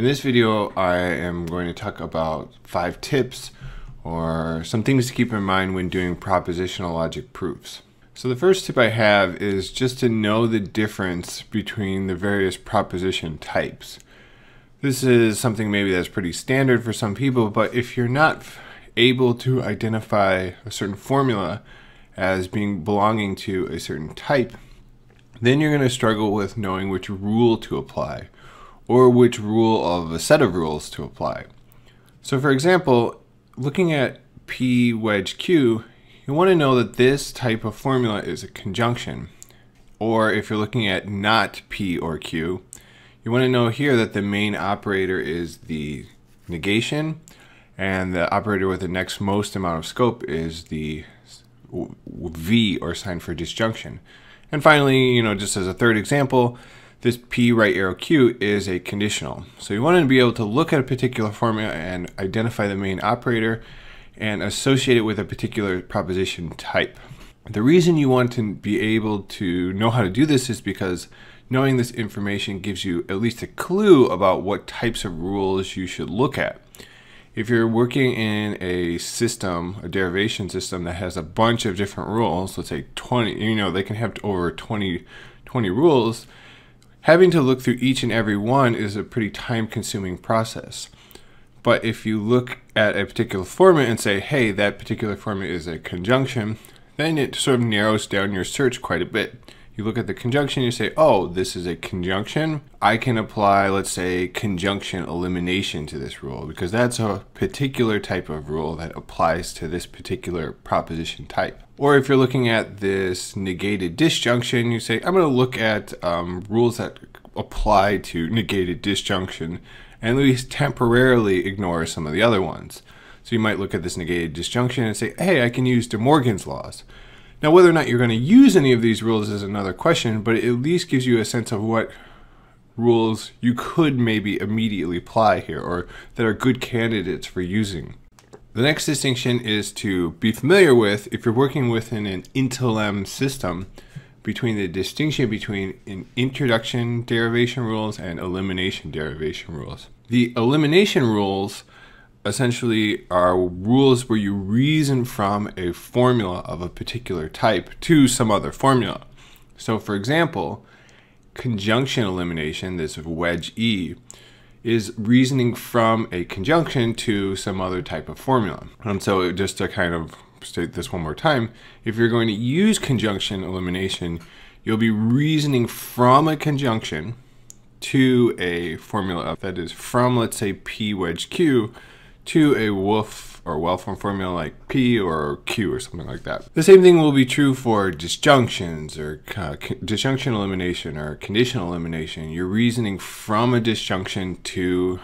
In this video, I am going to talk about 5 tips or some things to keep in mind when doing propositional logic proofs. So the first tip I have is just to know the difference between the various proposition types. This is something maybe that's pretty standard for some people, but if you're not able to identify a certain formula as belonging to a certain type, then you're going to struggle with knowing which rule to apply or which rule of a set of rules to apply. So for example, looking at P wedge Q, you want to know that this type of formula is a conjunction. Or if you're looking at not P or Q, you want to know here that the main operator is the negation and the operator with the next most amount of scope is the V or sign for disjunction. And finally, you know, just as a third example, this P right arrow Q is a conditional. So you want to be able to look at a particular formula and identify the main operator and associate it with a particular proposition type. The reason you want to be able to know how to do this is because knowing this information gives you at least a clue about what types of rules you should look at. If you're working in a system, a derivation system that has a bunch of different rules, let's say 20, you know, they can have over 20 rules, having to look through each and every one is a pretty time-consuming process. But if you look at a particular formula and say, hey, that particular formula is a conjunction, then it sort of narrows down your search quite a bit. You look at the conjunction, you say, oh, this is a conjunction. I can apply, let's say, conjunction elimination to this rule because that's a particular type of rule that applies to this particular proposition type. Or if you're looking at this negated disjunction, you say, I'm going to look at rules that apply to negated disjunction and at least temporarily ignore some of the other ones. So you might look at this negated disjunction and say, hey, I can use De Morgan's laws. Now, whether or not you're going to use any of these rules is another question, but it at least gives you a sense of what rules you could maybe immediately apply here or that are good candidates for using. The next distinction is to be familiar with, if you're working within an INTELM system, between the distinction between an introduction derivation rules and elimination derivation rules. The elimination rules essentially are rules where you reason from a formula of a particular type to some other formula. So for example, conjunction elimination, this wedge E, is reasoning from a conjunction to some other type of formula. And so just to kind of state this one more time, if you're going to use conjunction elimination, you'll be reasoning from a conjunction to a formula that is from, let's say, P wedge Q to a Wolf or well-formed formula like P or Q or something like that. The same thing will be true for disjunctions or disjunction elimination or conditional elimination. You're reasoning from a disjunction to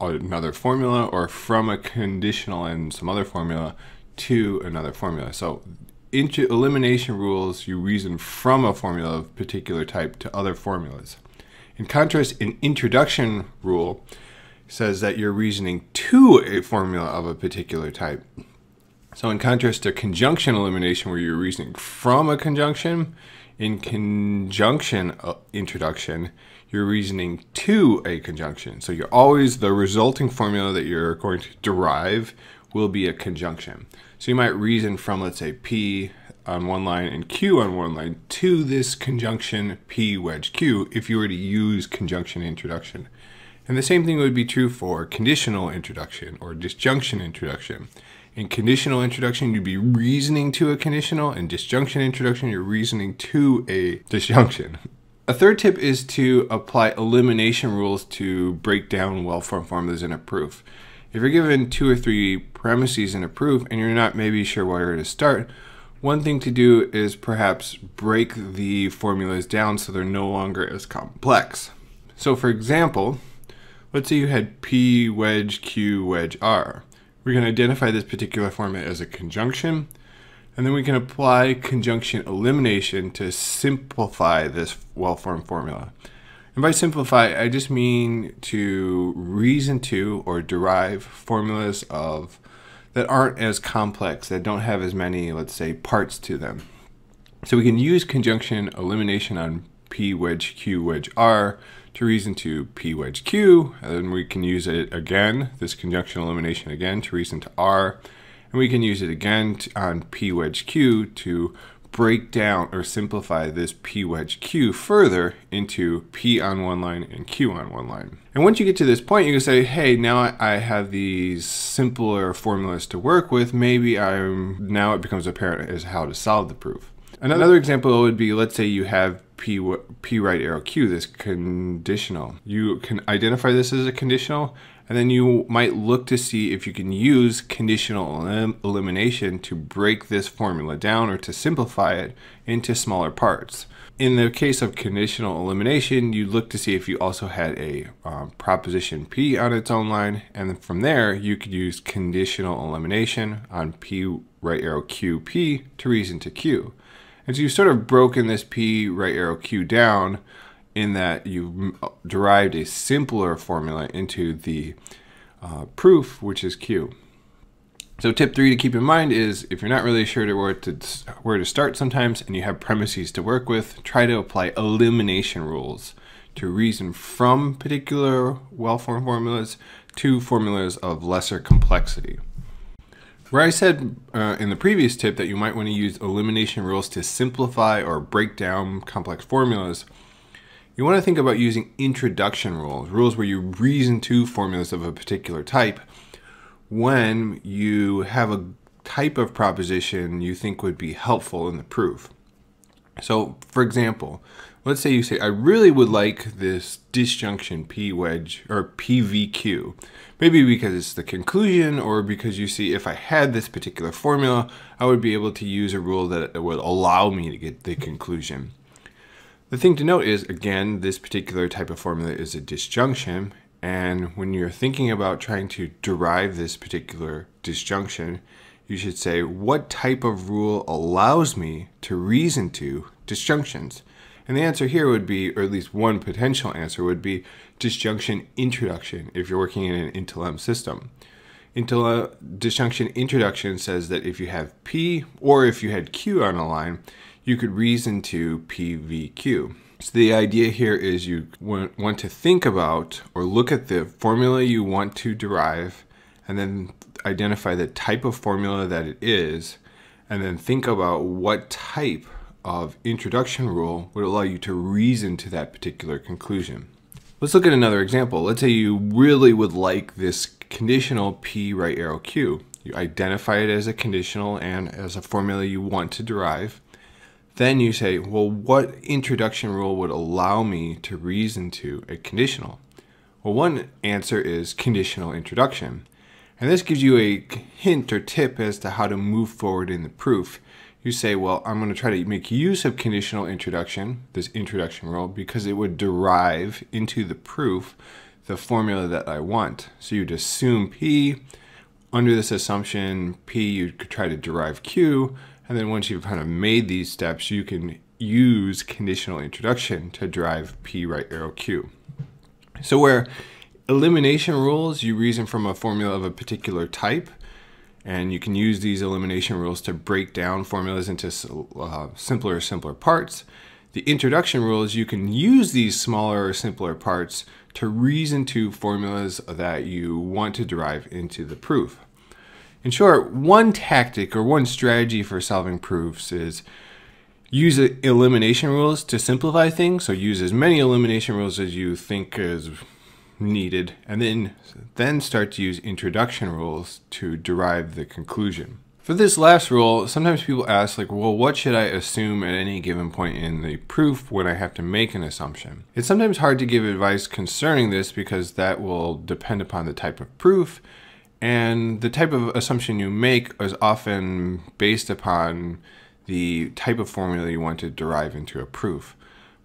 another formula or from a conditional and some other formula to another formula. So elimination rules, you reason from a formula of particular type to other formulas. In contrast, an introduction rule says that you're reasoning to a formula of a particular type. So in contrast to conjunction elimination, where you're reasoning from a conjunction, in conjunction introduction, you're reasoning to a conjunction. So you're always, the resulting formula that you're going to derive will be a conjunction. So you might reason from, let's say, P on one line and Q on one line to this conjunction P wedge Q if you were to use conjunction introduction. And the same thing would be true for conditional introduction or disjunction introduction. In conditional introduction, you'd be reasoning to a conditional. In disjunction introduction, you're reasoning to a disjunction. A third tip is to apply elimination rules to break down well-formed formulas in a proof. If you're given 2 or 3 premises in a proof and you're not maybe sure where to start, one thing to do is perhaps break the formulas down so they're no longer as complex. So for example, let's say you had P wedge Q wedge R. We're going to identify this particular formula as a conjunction, and then we can apply conjunction elimination to simplify this well-formed formula. And by simplify, I just mean to reason to or derive formulas of that aren't as complex, that don't have as many, let's say, parts to them. So we can use conjunction elimination on P wedge Q wedge R to reason to P wedge Q, and then we can use it again, this conjunction elimination again, to reason to R, and we can use it again on P wedge Q to break down or simplify this P wedge Q further into P on one line and Q on one line. And once you get to this point, you can say, hey, now I have these simpler formulas to work with. Maybe now it becomes apparent as how to solve the proof. Another example would be, let's say you have P right arrow Q, this conditional. You can identify this as a conditional, and then you might look to see if you can use conditional elimination to break this formula down or to simplify it into smaller parts. In the case of conditional elimination, you look to see if you also had a proposition P on its own line, and then from there you could use conditional elimination on P right arrow Q P to reason to Q. And so you've sort of broken this P right arrow Q down in that you've derived a simpler formula into the proof, which is Q. So tip 3 to keep in mind is, if you're not really sure where to start sometimes and you have premises to work with, try to apply elimination rules to reason from particular well-formed formulas to formulas of lesser complexity. Where I said in the previous tip that you might want to use elimination rules to simplify or break down complex formulas, you want to think about using introduction rules, rules where you reason to formulas of a particular type when you have a type of proposition you think would be helpful in the proof. So, for example, let's say you say, I really would like this disjunction P wedge or PVQ, maybe because it's the conclusion or because you see if I had this particular formula, I would be able to use a rule that would allow me to get the conclusion. The thing to note is, again, this particular type of formula is a disjunction, and when you're thinking about trying to derive this particular disjunction, you should say, what type of rule allows me to reason to disjunctions? And the answer here would be, or at least one potential answer would be, disjunction introduction if you're working in an INTELM system. Disjunction introduction says that if you have P or if you had Q on a line, you could reason to PVQ. So the idea here is you want to think about or look at the formula you want to derive, and then identify the type of formula that it is, and then think about what type of introduction rule would allow you to reason to that particular conclusion. Let's look at another example. Let's say you really would like this conditional P right arrow Q. You identify it as a conditional and as a formula you want to derive. Then you say, well, what introduction rule would allow me to reason to a conditional? Well, one answer is conditional introduction. And this gives you a hint or tip as to how to move forward in the proof. You say, well, I'm going to try to make use of conditional introduction, this introduction rule, because it would derive into the proof the formula that I want. So you'd assume P. Under this assumption, P, you could try to derive Q. And then once you've kind of made these steps, you can use conditional introduction to derive P right arrow Q. So where elimination rules, you reason from a formula of a particular type, and you can use these elimination rules to break down formulas into simpler parts. The introduction rules, you can use these smaller or simpler parts to reason to formulas that you want to derive into the proof. In short, one tactic or one strategy for solving proofs is use elimination rules to simplify things. So use as many elimination rules as you think is needed, and then start to use introduction rules to derive the conclusion. For this last rule, sometimes people ask, like, well, what should I assume at any given point in the proof when I have to make an assumption? It's sometimes hard to give advice concerning this because that will depend upon the type of proof, and the type of assumption you make is often based upon the type of formula you want to derive into a proof.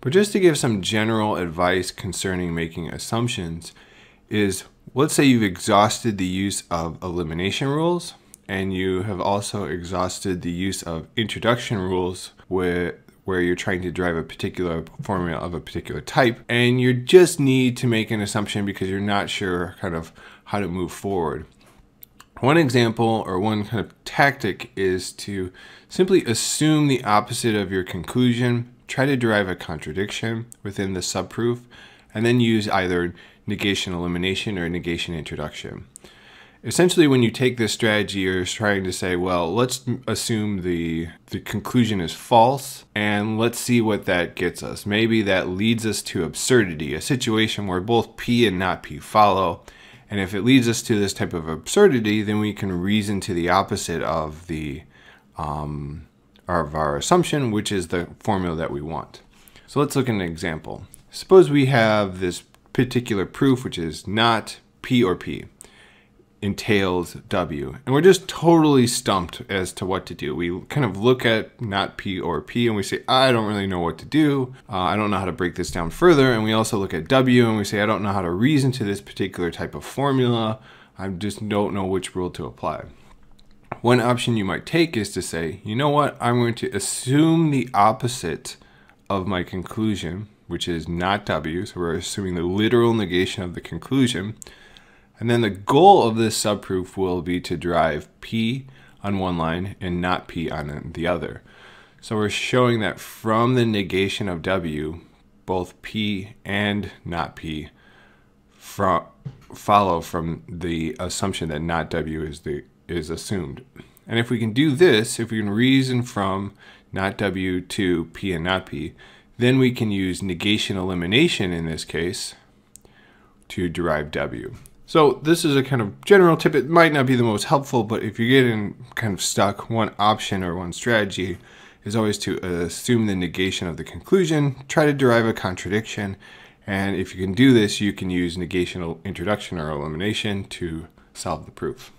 But just to give some general advice concerning making assumptions is, let's say you've exhausted the use of elimination rules, and you have also exhausted the use of introduction rules where you're trying to derive a particular formula of a particular type, and you just need to make an assumption because you're not sure kind of how to move forward. One example or one kind of tactic is to simply assume the opposite of your conclusion. Try to derive a contradiction within the subproof, and then use either negation elimination or negation introduction. Essentially, when you take this strategy, you're trying to say, well, let's assume the conclusion is false, and let's see what that gets us. Maybe that leads us to absurdity, a situation where both P and not P follow. And if it leads us to this type of absurdity, then we can reason to the opposite of the of our assumption, which is the formula that we want. So let's look at an example. Suppose we have this particular proof, which is not P or P entails W, and we're just totally stumped as to what to do. We kind of look at not P or P and we say, I don't really know what to do. I don't know how to break this down further. And we also look at W and we say, I don't know how to reason to this particular type of formula. I just don't know which rule to apply. One option you might take is to say, you know what, I'm going to assume the opposite of my conclusion, which is not W. So we're assuming the literal negation of the conclusion. And then the goal of this subproof will be to drive P on one line and not P on the other. So we're showing that from the negation of W, both P and not P follow from the assumption that not W is assumed. And if we can do this, if we can reason from not W to P and not P, then we can use negation elimination in this case to derive W. So this is a kind of general tip. It might not be the most helpful, but if you're getting kind of stuck, one option or one strategy is always to assume the negation of the conclusion, try to derive a contradiction, and if you can do this, you can use negation introduction or elimination to solve the proof.